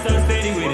Christ, I'm standing with you.